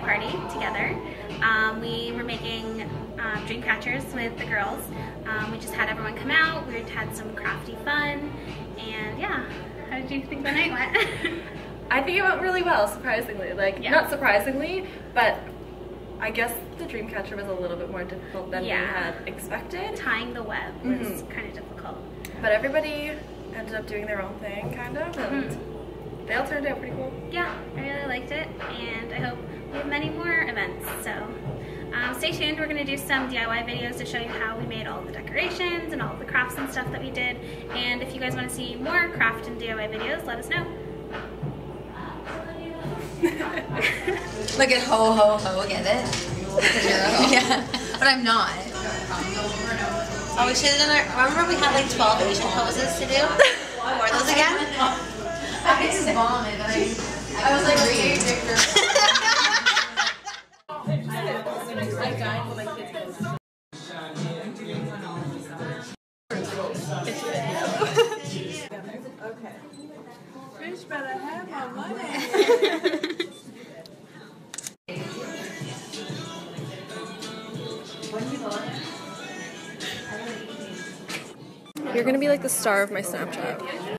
birthday party together. We were making dream catchers with the girls. We just had everyone come out. We had some crafty fun, and yeah. How did you think the night went? I think it went really well, surprisingly. Like, yeah. Not surprisingly, but I guess the dream catcher was a little bit more difficult than we had expected. Tying the web was kind of difficult. But everybody ended up doing their own thing, kind of, and they all turned out pretty cool. Yeah, I really liked it, and I hope we have many more events, so stay tuned. We're going to do some DIY videos to show you how we made all the decorations and all the crafts and stuff that we did, and if you guys want to see more craft and DIY videos, let us know. Look at ho ho ho, get it? Yeah, but I'm not. Oh, we should have done our, remember we had like 12 Asian poses to do? What were those again? I just vomited, but I was like reading pictures. Okay. Bitch better have my money. You're gonna be like the star of my Snapchat.